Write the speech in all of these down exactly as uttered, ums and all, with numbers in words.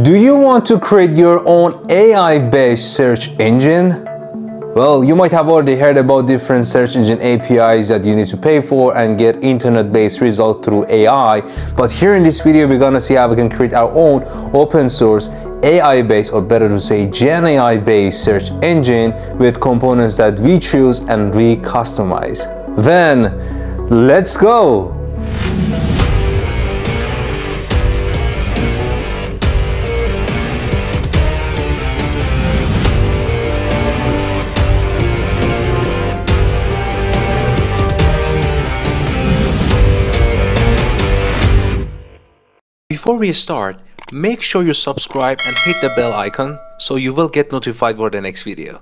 Do you want to create your own A I-based search engine? Well, you might have already heard about different search engine A P Is that you need to pay for and get internet-based results through A I, but here in this video we're gonna see how we can create our own open source A I-based, or better to say Gen A I-based search engine with components that we choose and we customize. Then, let's go! Before we start, make sure you subscribe and hit the bell icon so you will get notified for the next video.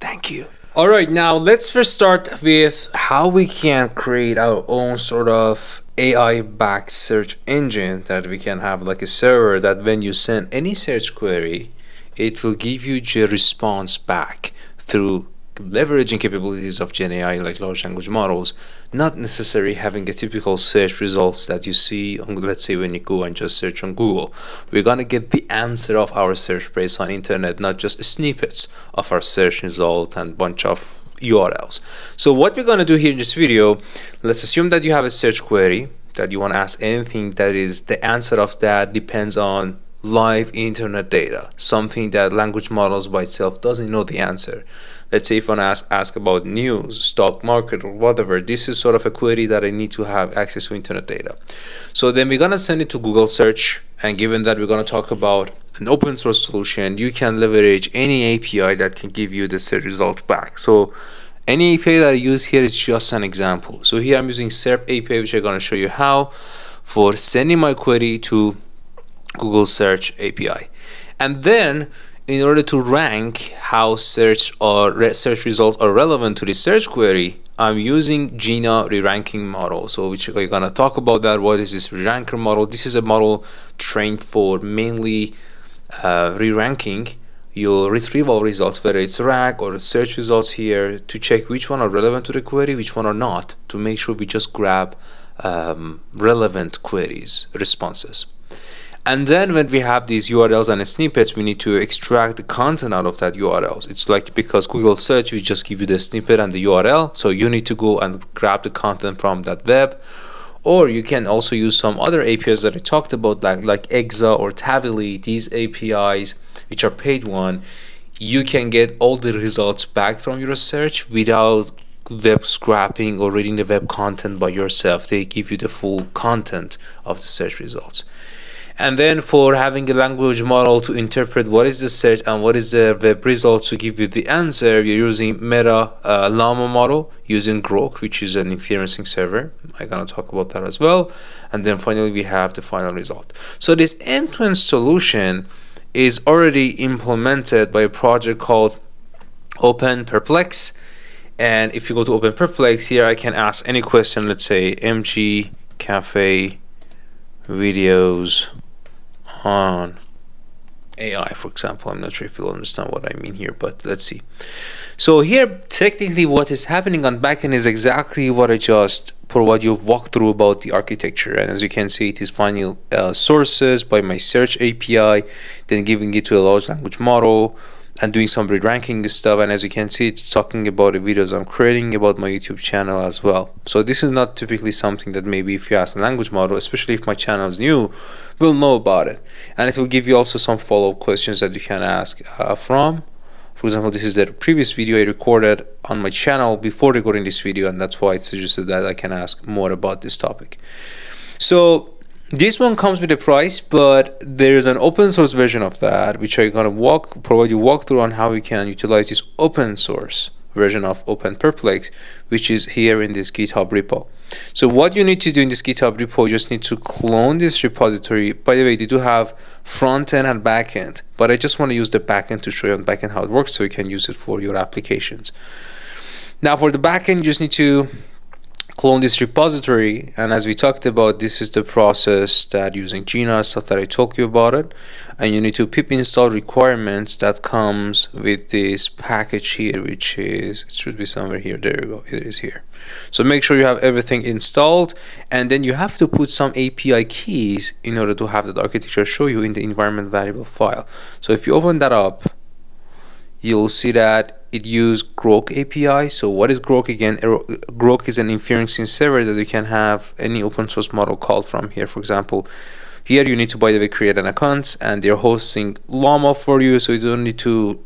Thank you. All right, now let's first start with how we can create our own sort of A I-backed search engine that we can have like a server that when you send any search query, it will give you the response back through leveraging capabilities of Gen A I like large language models, not necessarily having a typical search results that you see on, let's say, when you go and just search on Google. We're gonna get the answer of our search based on internet, not just snippets of our search result and bunch of U R Ls. So what we're gonna do here in this video, let's assume that you have a search query that you want to ask anything that is the answer of that depends on live internet data, something that language models by itself doesn't know the answer. Let's say if I want to ask, ask about news, stock market, or whatever, this is sort of a query that I need to have access to internet data. So then we're going to send it to Google search, and given that we're going to talk about an open source solution, you can leverage any A P I that can give you the search result back. So any A P I that I use here is just an example. So here I'm using SERP A P I, which I'm going to show you how for sending my query to Google Search A P I. And then in order to rank how search or re search results are relevant to the search query, I'm using Jina re-ranking model. So which we're gonna talk about that. What is this re-ranker model? This is a model trained for mainly uh, re-ranking your retrieval results, whether it's RAG or search results here, to check which one are relevant to the query, which one are not, to make sure we just grab um, relevant queries, responses. And then when we have these U R Ls and snippets, we need to extract the content out of that U R Ls. It's like, because Google search, we just give you the snippet and the U R L. So you need to go and grab the content from that web. Or you can also use some other A P Is that I talked about, like, like Exa or Tavily. These A P Is, which are paid one, you can get all the results back from your search without web scraping or reading the web content by yourself. They give you the full content of the search results. And then for having a language model to interpret what is the search and what is the web result to give you the answer, you're using Meta uh, Llama model, using Groq, which is an inferencing server. I'm gonna talk about that as well. And then finally, we have the final result. So this end-to-end solution is already implemented by a project called OpenPerplex. And if you go to OpenPerplex here, I can ask any question, let's say M G Cafe videos on A I, for example. I'm not sure if you'll understand what I mean here, but let's see. So here, technically what is happening on backend is exactly what I just provide you a walkthrough about the architecture. And as you can see, it is finding uh, sources by my search A P I, then giving it to a large language model and doing some re-ranking stuff. And as you can see, it's talking about the videos I'm creating about my YouTube channel as well. So this is not typically something that maybe if you ask a language model, especially if my channel is new, will know about it. And it will give you also some follow-up questions that you can ask uh, from. For example, this is the previous video I recorded on my channel before recording this video, and that's why it suggested that I can ask more about this topic. So this one comes with a price, but there is an open source version of that, which I'm gonna walk, provide you walkthrough on how we can utilize this open source version of OpenPerplex, which is here in this GitHub repo. So what you need to do in this GitHub repo, you just need to clone this repository. By the way, they do have front end and back end, but I just want to use the back end to show you on back end how it works, so you can use it for your applications. Now for the back end, you just need to clone this repository. And as we talked about, this is the process that using Jina, stuff that I told you about it. And you need to pip install requirements that comes with this package here, which is, it should be somewhere here. There you go, it is here. So make sure you have everything installed, and then you have to put some A P I keys in order to have that architecture show you in the environment variable file. So if you open that up, you'll see that it used Groq A P I. So what is Groq again? Groq is an inferencing server that you can have any open source model called from here. For example, here you need to, by the way, create an account, and they're hosting Llama for you, so you don't need to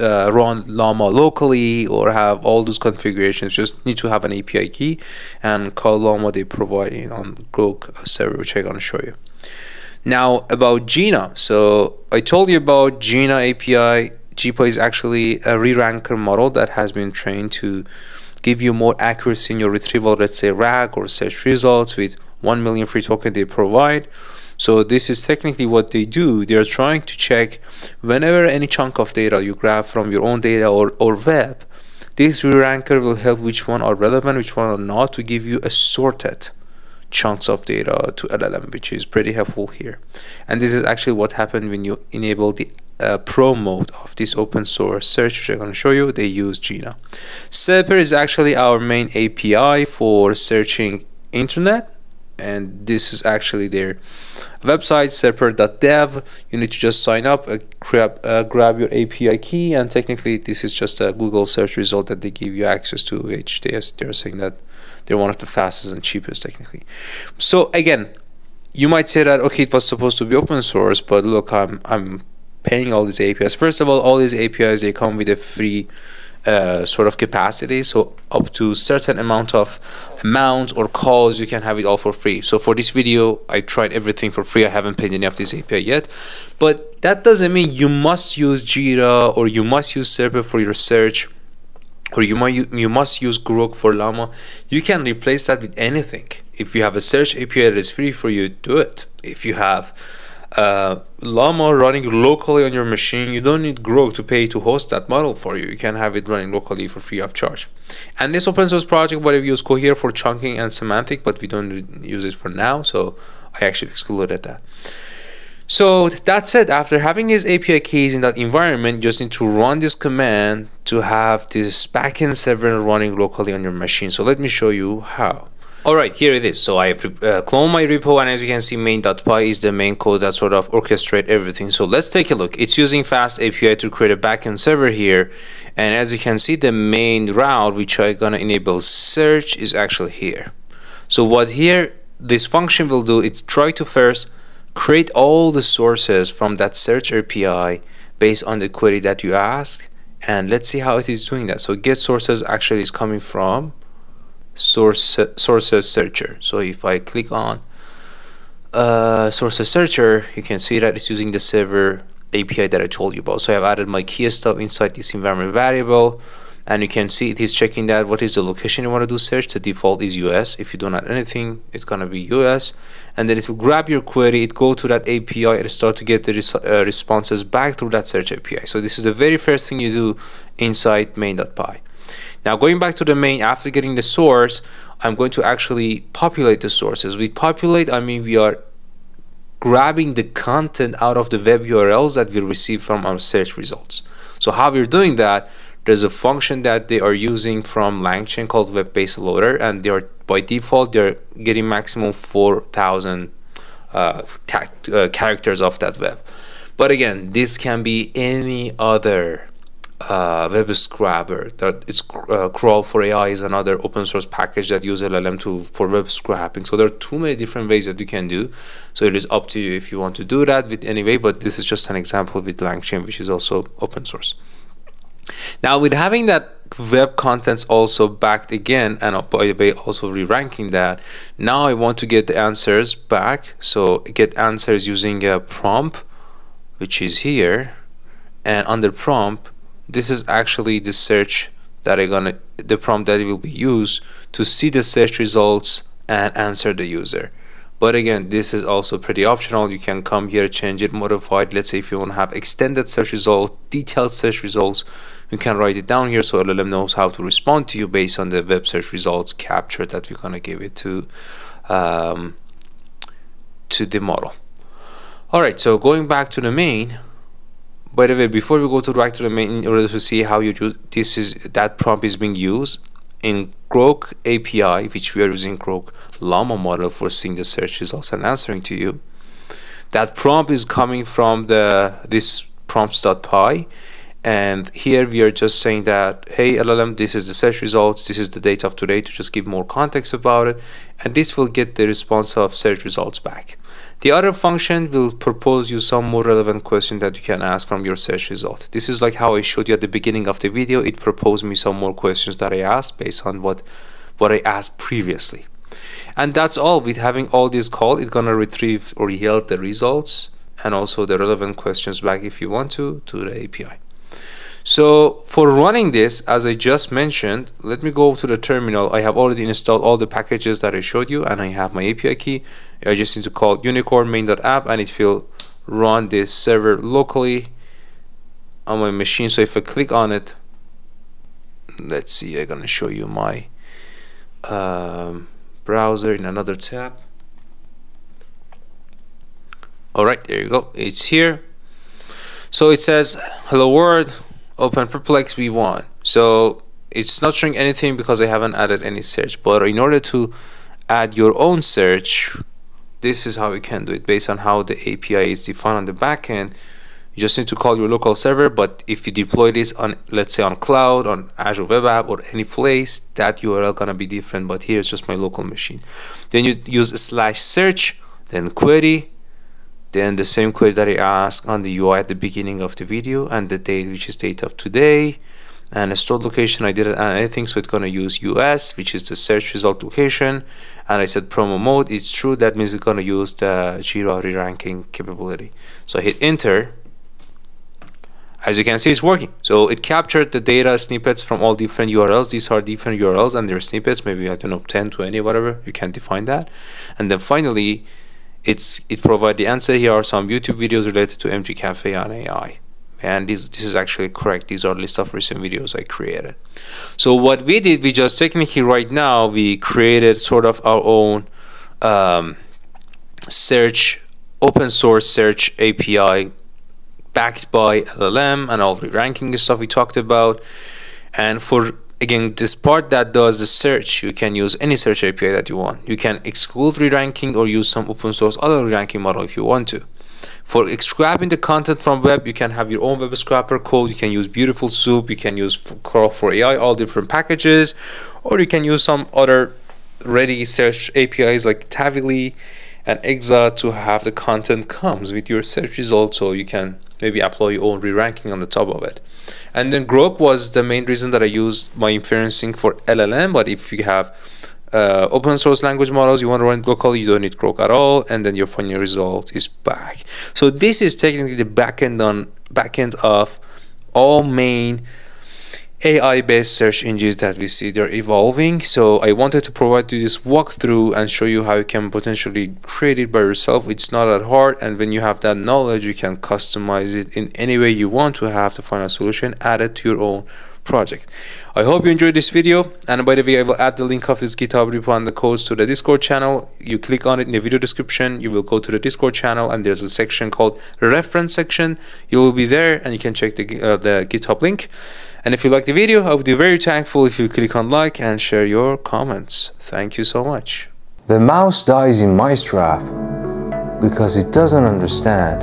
uh, run Llama locally or have all those configurations. Just need to have an A P I key and call Llama they provide it on Groq server, which I'm gonna show you. Now about Jina. So I told you about Jina A P I. J P A is actually a re-ranker model that has been trained to give you more accuracy in your retrieval, let's say RAG or search results with one million free token they provide. So this is technically what they do. They are trying to check whenever any chunk of data you grab from your own data or, or web, this re-ranker will help which one are relevant, which one are not, to give you a sorted chunks of data to L L M, which is pretty helpful here. And this is actually what happened when you enable the Uh, pro mode of this open source search, which I'm going to show you. They use Jina. SERP is actually our main A P I for searching internet, and this is actually their website, serp dot dev. You need to just sign up, uh, grab, uh, grab your A P I key, and technically this is just a Google search result that they give you access to, which they are, they're saying that they're one of the fastest and cheapest technically. So again, you might say that, okay, it was supposed to be open source, but look, I'm I'm paying all these A P Is. First of all, all these A P Is, they come with a free uh, sort of capacity. So up to certain amount of amount or calls, you can have it all for free. So for this video, I tried everything for free. I haven't paid any of this A P I yet, but that doesn't mean you must use Jira or you must use SERP for your search, or you might you must use Groq for Llama. You can replace that with anything. If you have a search A P I that is free for you, do it. If you have Uh, Llama running locally on your machine, you don't need Groq to pay to host that model for you. You can have it running locally for free of charge. And this open source project, what I've used Cohere for chunking and semantic, but we don't use it for now, so I actually excluded that. So that's it. After having these A P I keys in that environment, you just need to run this command to have this backend server running locally on your machine. So let me show you how. Alright, here it is. So I uh, clone my repo, and as you can see, main.py is the main code that sort of orchestrates everything. So let's take a look. It's using Fast A P I to create a backend server here, and as you can see, the main route, which I'm gonna enable search, is actually here. So what here this function will do, it's try to first create all the sources from that search A P I based on the query that you ask, and let's see how it is doing that. So get sources actually is coming from source sources searcher. So if I click on uh, sources searcher, you can see that it's using the server A P I that I told you about. So I've added my key stuff inside this environment variable, and you can see it is checking that what is the location you want to do search. The default is U S. If you don't add anything, it's gonna be U S, and then it will grab your query, it go to that A P I and start to get the res uh, responses back through that search A P I. So this is the very first thing you do inside main.py. Now going back to the main, after getting the source, I'm going to actually populate the sources. With populate, I mean we are grabbing the content out of the web U R Ls that we receive from our search results. So how we're doing that, there's a function that they are using from LangChain called web-based loader, and they are by default they're getting maximum four thousand uh, uh, characters of that web. But again, this can be any other Uh, web scrapper. That it's uh, Crawl four A I is another open source package that uses L L M to for web scraping. So there are too many different ways that you can do. So it is up to you if you want to do that with any way. But this is just an example with LangChain, which is also open source. Now with having that web contents also backed again, and by the way also re-ranking that, now I want to get the answers back. So get answers using a prompt, which is here, and under prompt, this is actually the search that I'm gonna, the prompt that will be used to see the search results and answer the user. But again, this is also pretty optional. You can come here, change it, modify it. Let's say if you want to have extended search results, detailed search results, you can write it down here so L L M knows how to respond to you based on the web search results capture that we're going to give it to um, to the model. All right, so going back to the main. By the way, before we go to back to the main, in order to see how you use this is that prompt is being used in Groq A P I, which we are using Groq Llama model for seeing the search results and answering to you. That prompt is coming from the this prompts.py, and here we are just saying that, hey L L M, this is the search results, this is the date of today, to just give more context about it, and this will get the response of search results back. The other function will propose you some more relevant question that you can ask from your search result. This is like how I showed you at the beginning of the video. It proposed me some more questions that I asked based on what, what I asked previously. And that's all. With having all these called, it's gonna retrieve or yield the results and also the relevant questions back if you want to, to the A P I. So for running this, as I just mentioned, let me go to the terminal. I have already installed all the packages that I showed you, and I have my A P I key. I just need to call unicorn main.app, and it will run this server locally on my machine. So if I click on it, let's see, I'm gonna show you my um, browser in another tab. All right, there you go, it's here. So it says, hello world, OpenPerplex v one. So it's not showing anything because I haven't added any search, but in order to add your own search, this is how you can do it based on how the A P I is defined on the back end. You just need to call your local server, but if you deploy this on, let's say on cloud, on Azure Web App or any place, that U R L gonna be different, but here it's just my local machine. Then you use slash search, then query, then the same query that I asked on the U I at the beginning of the video, and the date, which is date of today, and a stored location. I didn't add anything, so it's gonna use U S, which is the search result location, and I said promo mode, it's true, that means it's gonna use the Jira re-ranking capability. So I hit enter. As you can see, it's working. So it captured the data snippets from all different U R Ls. These are different U RLs and their snippets, maybe I don't know, ten, twenty, whatever, you can define that. And then finally, It's, it provides the answer. Here are some YouTube videos related to M G Cafe and A I. And this, this is actually correct. These are a list of recent videos I created. So what we did, we just technically right now, we created sort of our own um, search, open source search A P I backed by L L M and all the ranking stuff we talked about. And for again, this part that does the search, you can use any search A P I that you want. You can exclude re-ranking or use some open source other re-ranking model if you want to. For scraping the content from web, you can have your own web scraper code. You can use Beautiful Soup, you can use Crawl four A I, all different packages, or you can use some other ready search A P Is like Tavily and Exa to have the content comes with your search results, so you can maybe apply your own re-ranking on the top of it. And then Groq was the main reason that I used my inferencing for L L M, but if you have uh, open source language models you want to run locally, you don't need Groq at all, and then your final result is back. So this is technically the backend on backend of all main A I-based search engines that we see. They're evolving, so I wanted to provide you this walkthrough and show you how you can potentially create it by yourself. It's not that hard, and when you have that knowledge, you can customize it in any way you want to have the final solution added to your own project. I hope you enjoyed this video, and by the way, I will add the link of this GitHub repo and the codes to the Discord channel. You click on it in the video description, you will go to the Discord channel, and there's a section called reference section. You will be there and you can check the, uh, the GitHub link. And if you like the video, I would be very thankful if you click on like and share your comments. Thank you so much. The mouse dies in my trap because it doesn't understand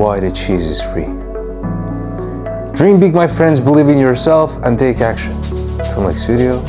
why the cheese is free. Dream big, my friends, believe in yourself and take action. Till next video.